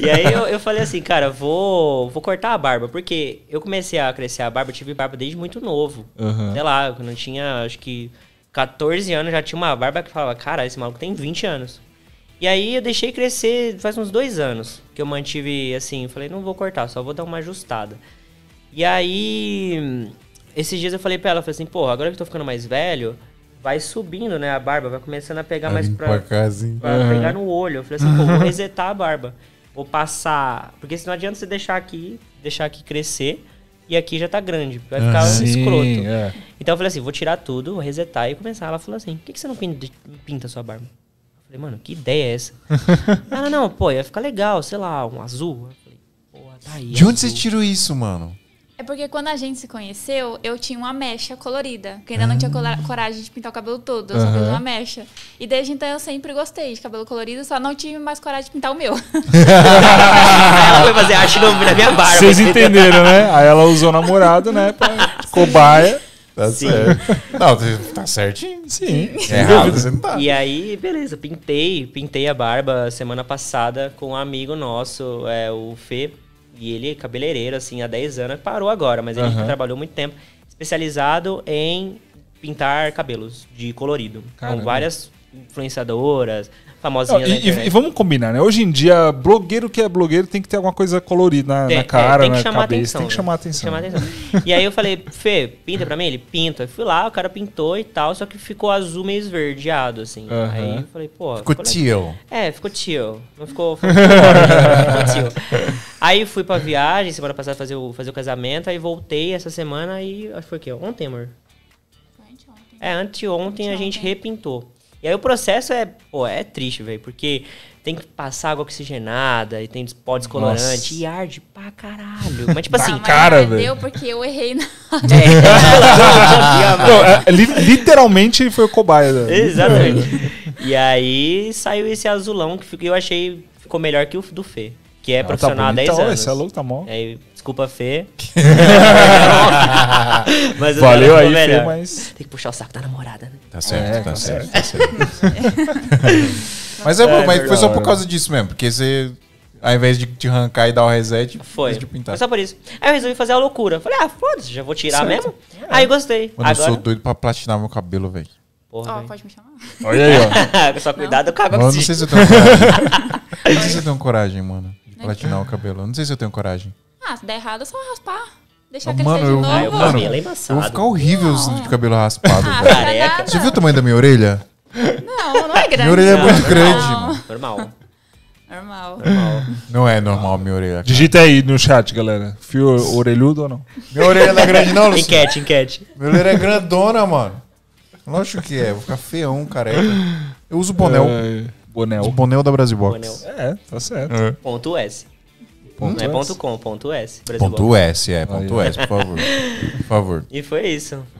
E aí eu falei assim, cara, vou cortar a barba. Porque eu comecei a crescer a barba, eu tive barba desde muito novo. Uhum. Sei lá, quando eu tinha, acho que 14 anos, já tinha uma barba que falava, cara, esse maluco tem 20 anos. E aí eu deixei crescer faz uns 2 anos que eu mantive assim, falei, não vou cortar, só vou dar uma ajustada. E aí, esses dias eu falei pra ela, falei assim, porra, agora que eu tô ficando mais velho, vai subindo, né, a barba, vai começando a pegar mais pra pegar no olho. Eu falei assim, pô, vou resetar a barba, vou passar, porque senão não adianta você deixar aqui crescer e aqui já tá grande, vai ficar escroto. É. Então eu falei assim, vou tirar tudo, vou resetar e começar. Ela falou assim, por que você não pinta a sua barba? Eu falei, mano, que ideia é essa? Ah, não, pô, ia ficar legal, sei lá, um azul. Eu falei, porra, tá aí. De onde você tirou isso, mano? É porque quando a gente se conheceu, eu tinha uma mecha colorida. Porque ainda não tinha coragem de pintar o cabelo todo, eu só fiz uma mecha. E desde então eu sempre gostei de cabelo colorido, só não tive mais coragem de pintar o meu. Ela foi fazer arte na minha barba. Vocês entenderam, né? Aí ela usou namorado, né? Pra cobaia. Tá certo. Não, tá certinho. Sim. É errado, você não tá. E aí, beleza, pintei a barba semana passada com um amigo nosso, o Fê. E ele é cabeleireiro, assim, há 10 anos. Parou agora, mas ele trabalhou muito tempo. Especializado em pintar cabelos de colorido. Caramba. Com várias influenciadoras, famosinhas. E vamos combinar, né? Hoje em dia, blogueiro que é blogueiro tem que ter alguma coisa colorida na cara, na cabeça. Atenção, tem que chamar atenção. Tem que chamar atenção. E aí eu falei, Fê, pinta pra mim? Ele pinta. Eu fui lá, o cara pintou e tal, só que ficou azul meio esverdeado, assim. Aí eu falei, pô... Ficou teal. É, ficou teal. Não ficou... ficou teal. Aí fui pra viagem, semana passada, fazer o casamento. Aí voltei essa semana e... Acho que foi o quê? Ontem, amor? Anteontem. É, anteontem a gente repintou. E aí o processo é triste, velho, porque tem que passar água oxigenada e tem pó descolorante. Nossa. E arde pra caralho. Mas tipo assim, cara, velho. Porque eu errei na literalmente foi o cobaia. Né? Exatamente. E aí saiu esse azulão que eu achei ficou melhor que o do Fê, que é profissional há 10 anos. Esse é louco, tá bom. Aí, desculpa, Fê. Mas valeu aí, Fê, mas... Tem que puxar o saco da namorada, né? Tá certo, tá certo. Mas é bom, mas foi só por causa disso mesmo. Porque você, ao invés de te arrancar e dar o reset, foi de pintar. Foi só por isso. Aí eu resolvi fazer a loucura. Falei, ah, foda-se, já vou tirar mesmo. É. Aí gostei. Mano, agora... eu sou doido pra platinar meu cabelo, velho. Porra, pode me chamar. Olha aí, ó. Só cuidado, eu cago. Mano, não sei se eu tenho coragem. Não sei se eu tenho coragem, mano. De platinar o cabelo. Não sei se eu tenho coragem. Ah, se der errado, é só raspar. Deixar crescer de novo. Mano, eu vou ficar horrível de cabelo raspado. Careca. Você viu o tamanho da minha orelha? Não é grande. Minha orelha é muito grande, mano. Normal. Não é normal minha orelha. Cara. Digita aí no chat, galera. Fio orelhudo ou não? Minha orelha não é grande, não, Luciano? Enquete. Minha orelha é grandona, mano. Lógico que é. Vou ficar feão, careca. Eu uso bonel. Bonel. O bonel da Brasilbox. É, tá certo. É. Ponto S. Não é ponto com, ponto S. Brasilbox. Ponto S, por favor. Por favor. E foi isso.